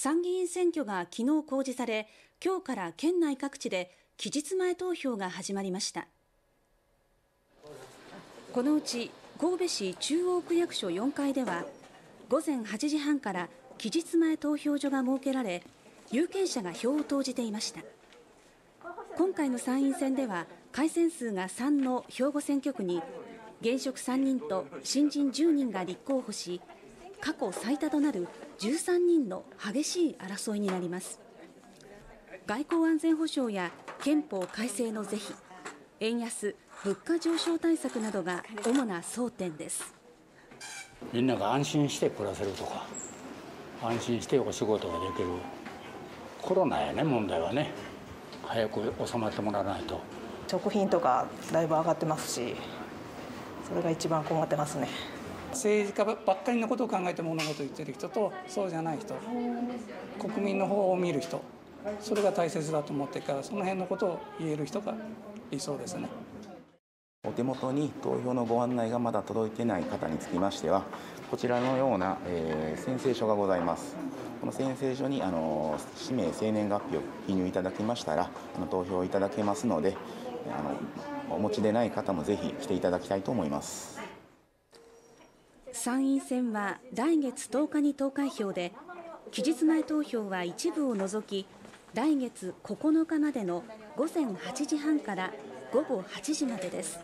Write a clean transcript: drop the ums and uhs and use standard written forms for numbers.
参議院選挙が昨日公示され、今日から県内各地で期日前投票が始まりました。このうち神戸市中央区役所4階では、午前8時半から期日前投票所が設けられ、有権者が票を投じていました。今回の参院選では、改選数が3の兵庫選挙区に、現職3人と新人10人が立候補し、過去最多となる13人の激しい争いになります。外交安全保障や憲法改正の是非、円安、物価上昇対策などが主な争点です。みんなが安心して暮らせるとか、安心してお仕事ができる。コロナやね、問題はね、早く収まってもらわないと。食品とかだいぶ上がってますし、それが一番困ってますね。政治家ばっかりのことを考えて物事を言ってる人と、そうじゃない人、国民の方を見る人、それが大切だと思ってるから、その辺のことを言える人が理想ですね。お手元に投票のご案内がまだ届いてない方につきましては、こちらのような、宣誓書がございます。この宣誓書に氏名生年月日を記入いただきましたら、投票いただけますので、お持ちでない方もぜひ来ていただきたいと思います。参院選は来月10日に投開票で、期日前投票は一部を除き、来月9日までの午前8時半から午後8時までです。